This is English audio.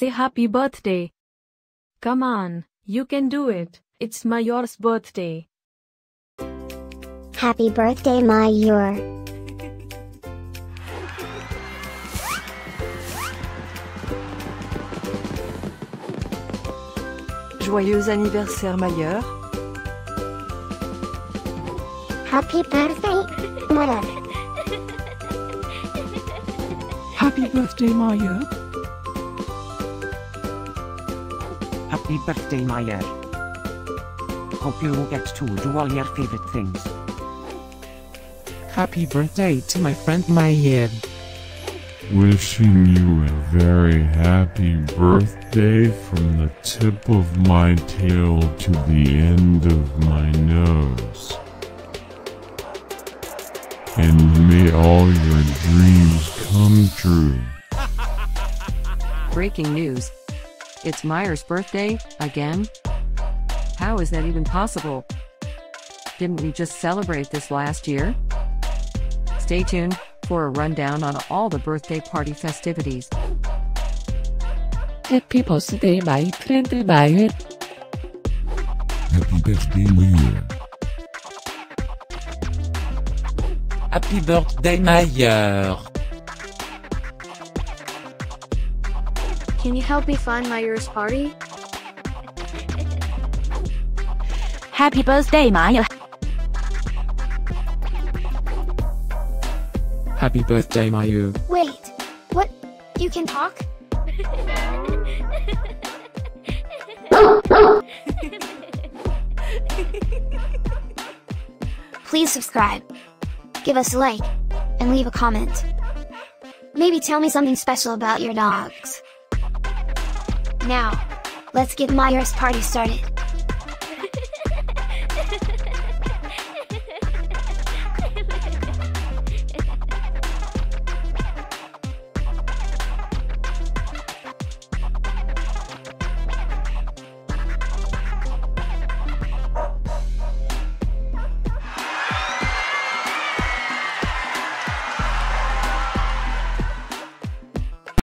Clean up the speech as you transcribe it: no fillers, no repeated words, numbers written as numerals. say happy birthday. Come on, you can do it, it's Mayer's birthday. Happy birthday, Mayer. Joyeux anniversaire, Mayer. Happy birthday, Mayer. Happy birthday, Mayer. Happy birthday, Mayer. Hope you get to do all your favorite things. Happy birthday to my friend Mayer. Wishing you a very happy birthday from the tip of my tail to the end of my nose. And may all your dreams come true. Breaking news. It's Mayer's birthday, again? How is that even possible? Didn't we just celebrate this last year? Stay tuned for a rundown on all the birthday party festivities. Happy birthday, my friend Mayer. Happy birthday, Mayer. Happy birthday, Mayer. Can you help me find Mayer's party? Happy birthday, Mayer. Happy birthday, Mayer. Wait, what? You can talk? Please subscribe, give us a like, and leave a comment. Maybe tell me something special about your dogs. Now, let's get Mayer's party started.